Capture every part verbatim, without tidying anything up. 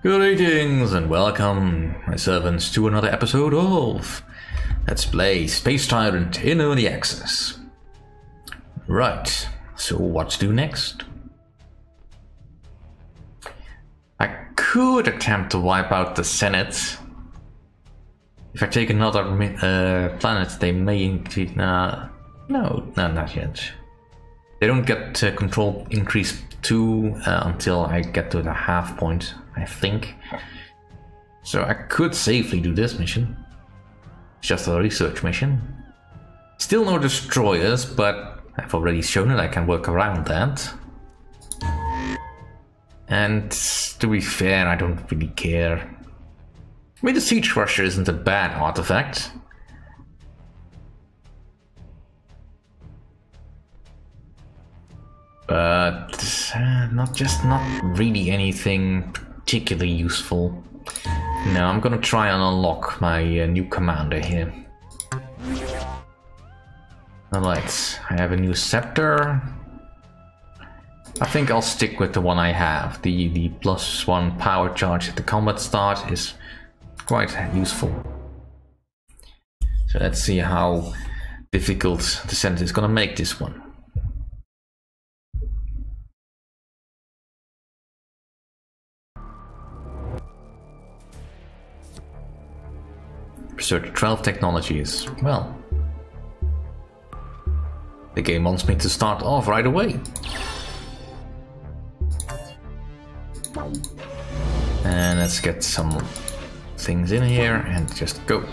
Greetings and welcome, my servants, to another episode of Let's Play Space Tyrant in Early Access. Right, so what to do next? I could attempt to wipe out the Senate. If I take another uh, planet, they may indeed... Uh, no, no, not yet. They don't get uh, control increased two uh, until I get to the half point, I think. So I could safely do this mission. It's just a research mission. Still no destroyers, but I've already shown it I can work around that. And to be fair, I don't really care. I mean, the Siege Crusher isn't a bad artifact. But uh, not just not really anything particularly useful. No, I'm gonna try and unlock my uh, new commander here. Alright, I have a new scepter. I think I'll stick with the one I have. The, the plus one power charge at the combat start is quite useful. So let's see how difficult the Senate is gonna make this one. Research twelve technologies. Well, the game wants me to start off right away. And let's get some things in here and just go.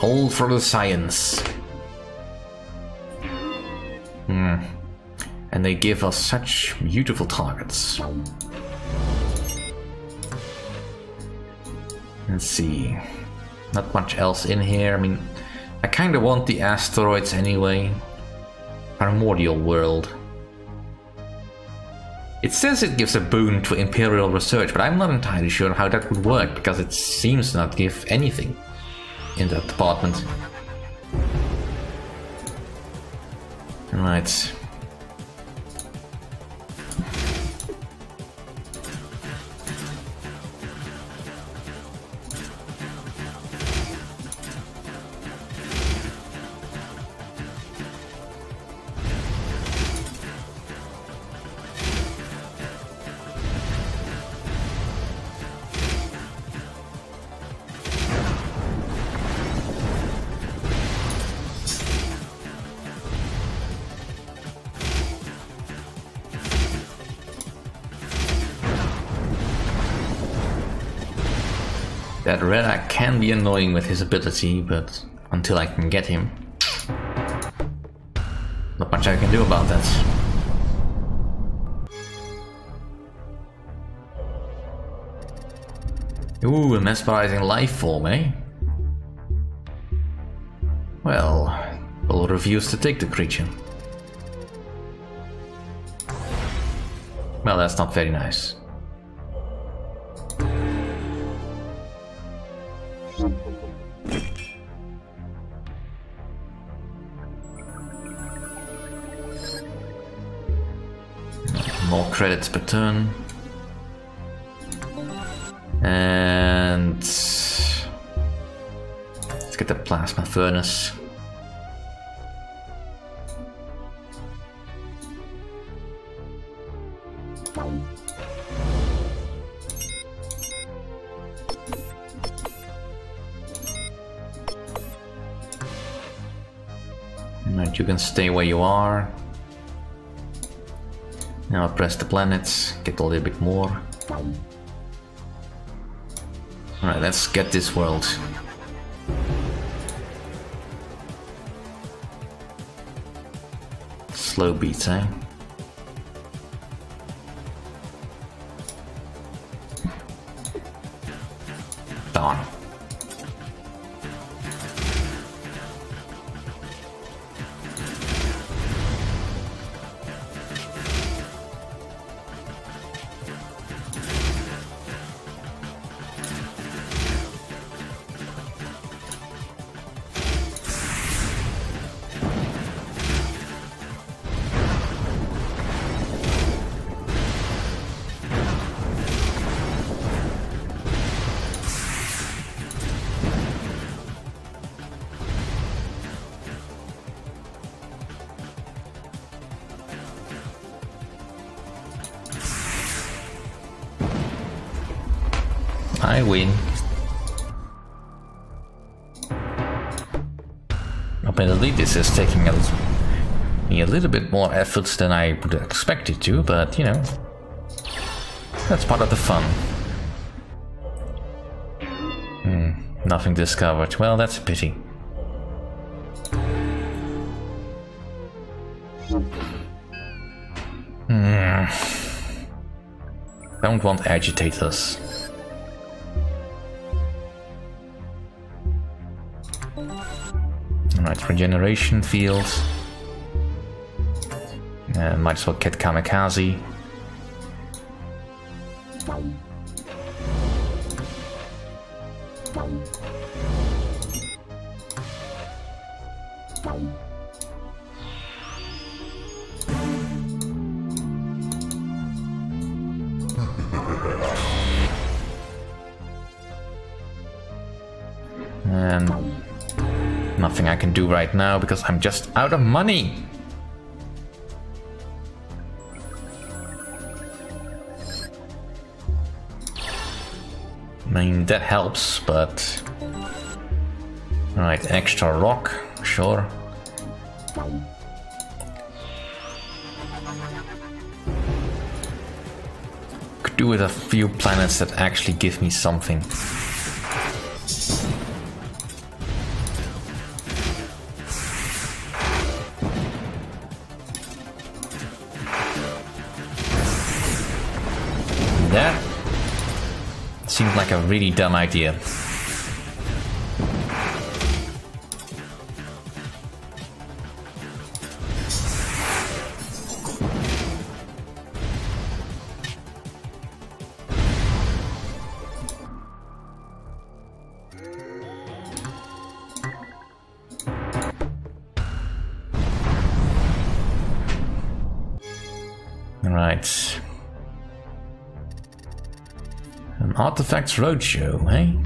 All for the science. Hmm. And they give us such beautiful targets. Let's see, not much else in here. I mean, I kind of want the asteroids anyway. Primordial World. It says it gives a boon to Imperial research, but I'm not entirely sure how that would work because it seems to not give anything in that department. Right. That Redak can be annoying with his ability, but until I can get him, not much I can do about that. Ooh, a mesmerizing life form, eh? Well, I'll refuse to take the creature. Well, that's not very nice. More credits per turn. And let's get the Plasma Furnace. Right, you can stay where you are. Now I press the planets, get a little bit more. Alright, let's get this world. Slow beats, eh? Darn. I win. Apparently this is taking a, a little bit more effort than I would expect it to, but you know, that's part of the fun. Hmm, nothing discovered. Well, that's a pity. Hmm. Don't want agitators. Alright, regeneration fields. Uh, might as well get Kamikaze. Nothing I can do right now because I'm just out of money. I mean, that helps, but... Alright, extra rock, sure. Could do with a few planets that actually give me something. Seems like a really dumb idea. Right. Artifacts Roadshow, eh?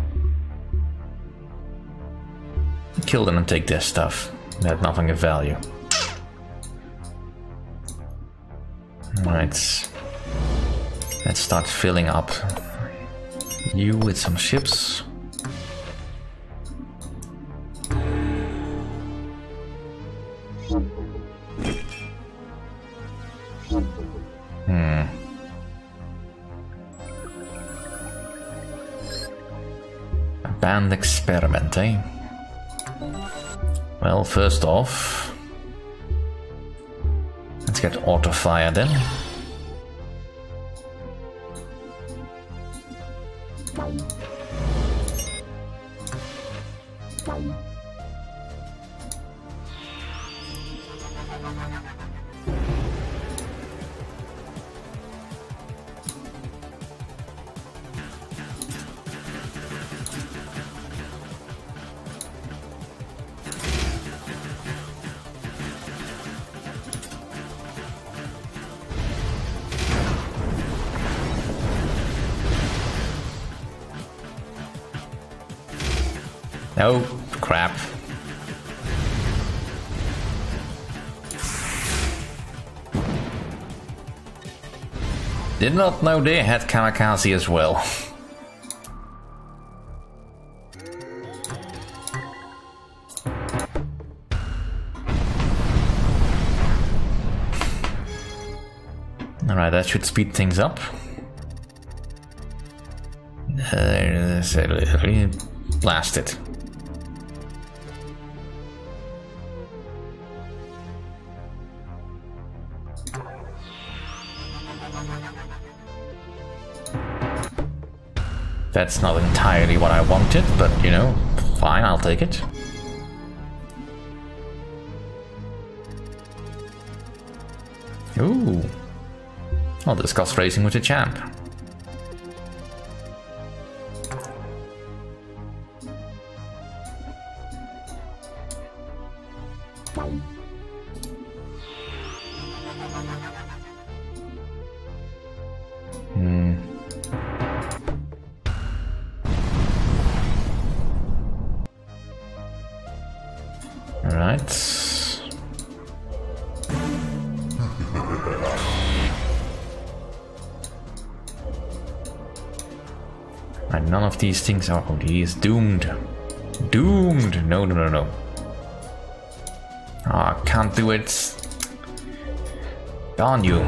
Kill them and take their stuff. They had nothing of value. Alright. Let's start filling up you with some ships. Banned experiment, eh? Well, first off, let's get auto fire then. Oh, crap. Did not know they had Kamikaze as well. Alright, that should speed things up. Uh, blast it. That's not entirely what I wanted, but you know, fine, I'll take it. Ooh. I'll discuss racing with the champ. Alright. And none of these things are... Oh, he is doomed. Doomed! No, no, no, no. Ah, oh, can't do it. Darn you.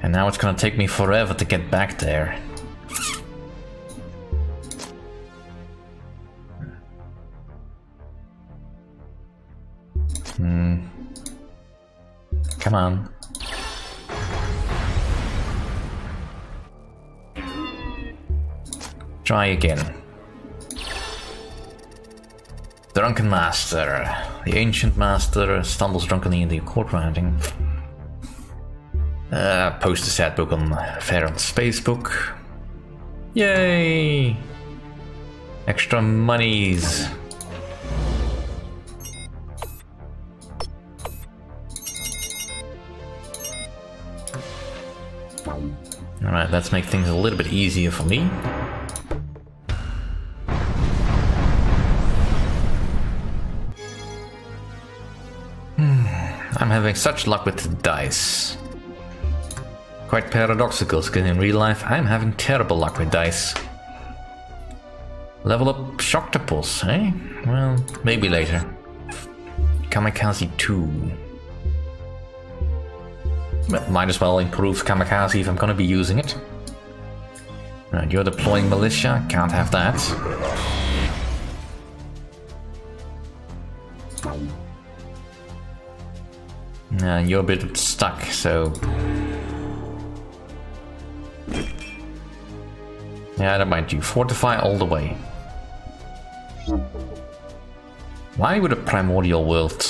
And now it's gonna take me forever to get back there. Hmm. Come on. Try again. Drunken Master. The Ancient Master stumbles drunkenly into court writing. Uh, post a sad book on Farron's Facebook. Yay! Extra monies! Alright, let's make things a little bit easier for me. Hmm, I'm having such luck with the dice. Quite paradoxical, because in real life I'm having terrible luck with dice. Level up Shocktopus, eh? Well, maybe later. Kamikaze two. Well, might as well improve Kamikaze if I'm gonna be using it. Right, you're deploying militia, can't have that. And you're a bit stuck, so... Yeah, that might do. Fortify all the way. Why would a Primordial World?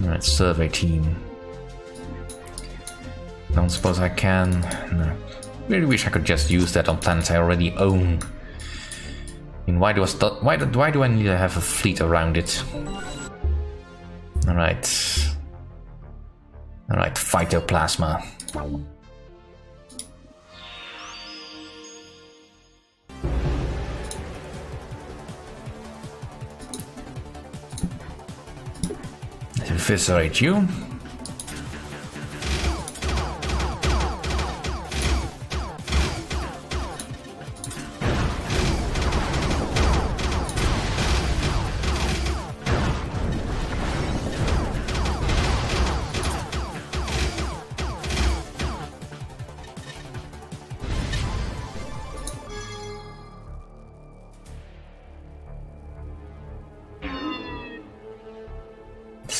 Alright, survey team. Don't suppose I can. No. Really wish I could just use that on planets I already own. I mean, why do I st why do why do I need to have a fleet around it? Alright. Alright, phytoplasma. Eviscerate you.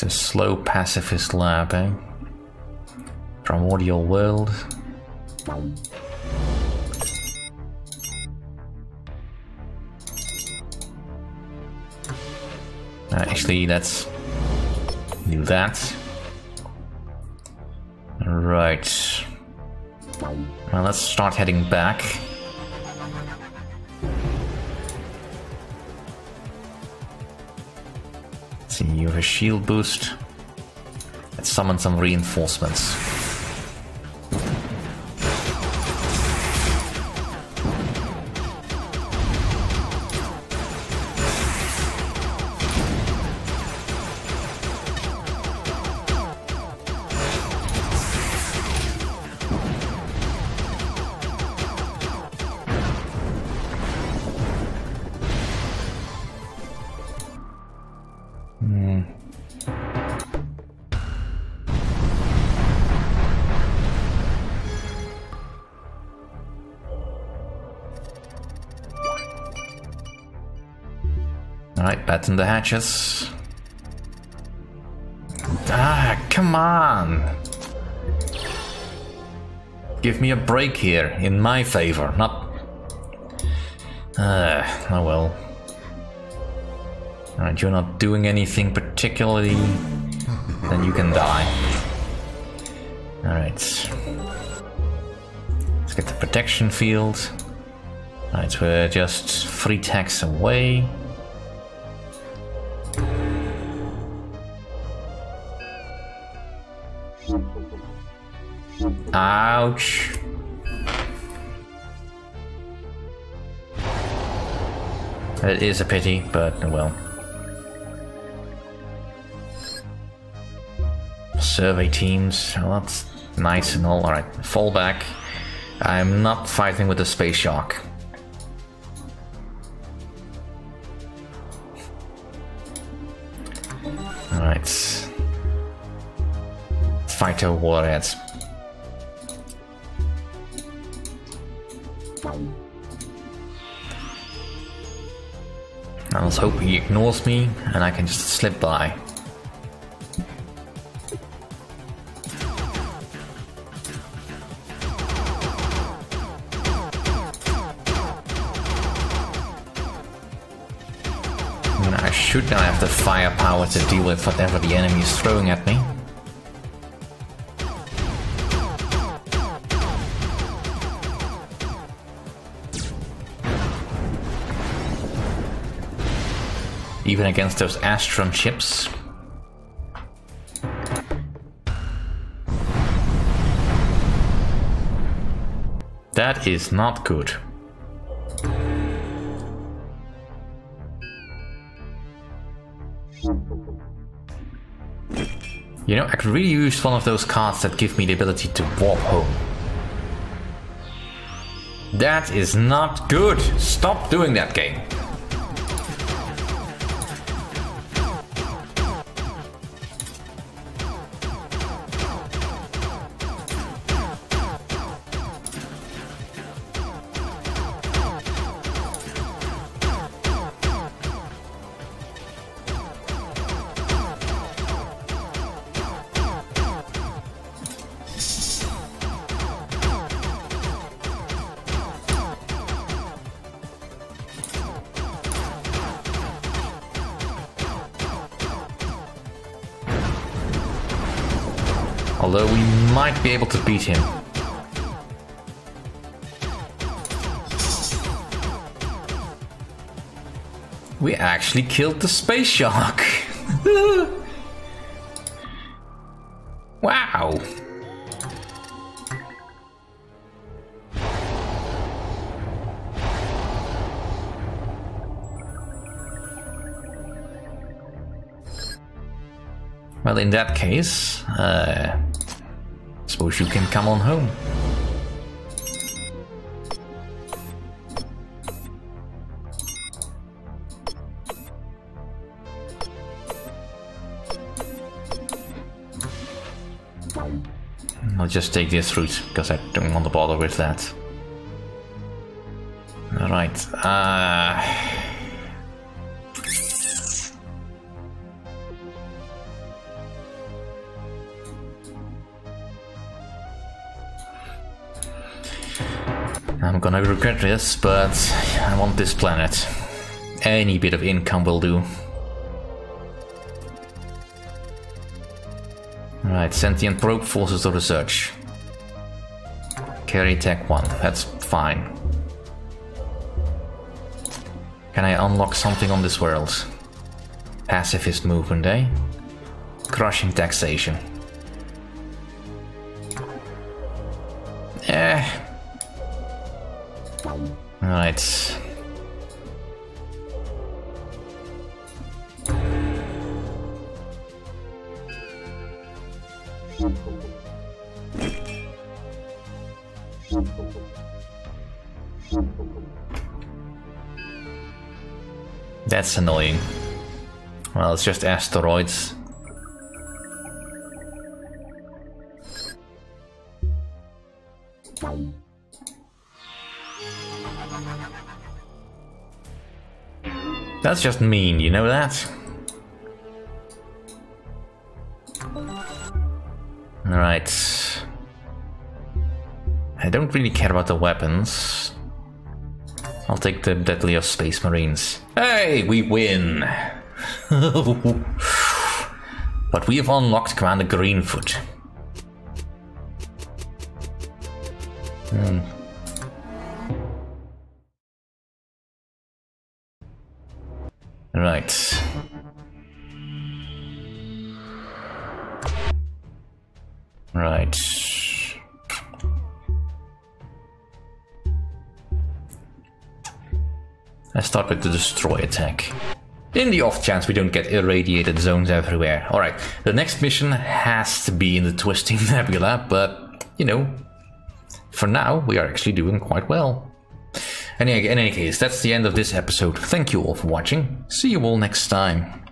A slow pacifist lab, eh? Primordial World. Actually, let's do that. Right. Well, let's start heading back. See, you have a shield boost. Let's summon some reinforcements. Alright, batten the hatches. Ah, come on! Give me a break here, in my favor, not... Ah, uh, oh well. Alright, you're not doing anything particularly, then you can die. Alright. Let's get the protection field. Alright, we're just three attacks away. Ouch. It is a pity, but well. Survey teams, well, that's nice and all. Alright, fall back. I'm not fighting with the Space Shark. Alright. Fighter warheads. I was hoping he ignores me and I can just slip by. I should now have the firepower to deal with whatever the enemy is throwing at me. Even against those Astrum chips. That is not good. You know, I could really use one of those cards that give me the ability to warp home. That is not good! Stop doing that, game! Although we might be able to beat him. We actually killed the Space Shark! Wow! Well, in that case, uh... suppose you can come on home. I'll just take this route, because I don't want to bother with that. Alright, uh... I'm gonna regret this, but I want this planet. Any bit of income will do. Alright, sentient probe forces of research. Carry tech one, that's fine. Can I unlock something on this world? Pacifist movement, eh? Crushing taxation. Eh. Alright. That's annoying. Well, it's just asteroids. That's just mean, you know that? Alright. I don't really care about the weapons. I'll take the deadly of Space Marines. Hey, we win! But we have unlocked Commander Greenfoot. Hmm. Right. Right. Let's start with the destroy attack. In the off chance we don't get irradiated zones everywhere. Alright, the next mission has to be in the Twisting Nebula, but, you know, for now we are actually doing quite well. Anyway, in any case, that's the end of this episode. Thank you all for watching. See you all next time.